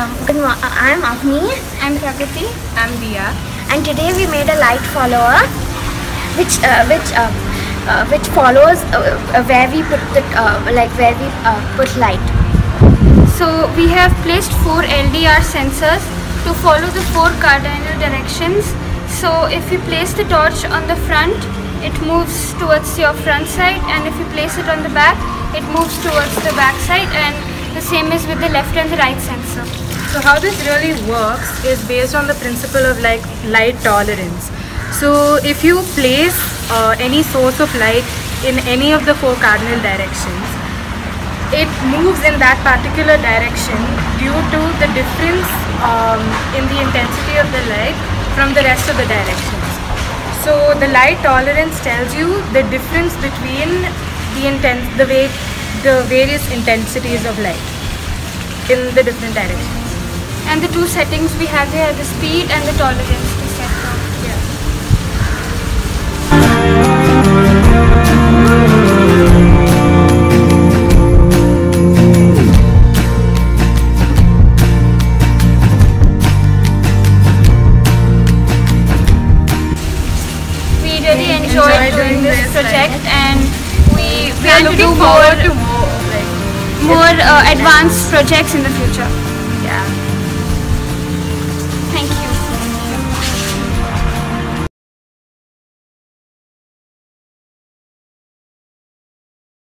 I am Avni. I am Kapiti. I am Bia. And today we made a light follower, which follows where we put the put light. So we have placed 4 LDR sensors to follow the 4 cardinal directions. So if you place the torch on the front, it moves towards your front side, and if you place it on the back, it moves towards the back side, and the same is with the left and the right sensor. So how this really works is based on the principle of light tolerance. So if you place any source of light in any of the 4 cardinal directions, it moves in that particular direction due to the difference in the intensity of the light from the rest of the directions. So the light tolerance tells you the difference between the various intensities of light in the different directions. And the 2 settings we have here are the speed and the tolerance to set down here. We really enjoyed doing this project, and we are looking forward to more advanced projects in the future. Yeah.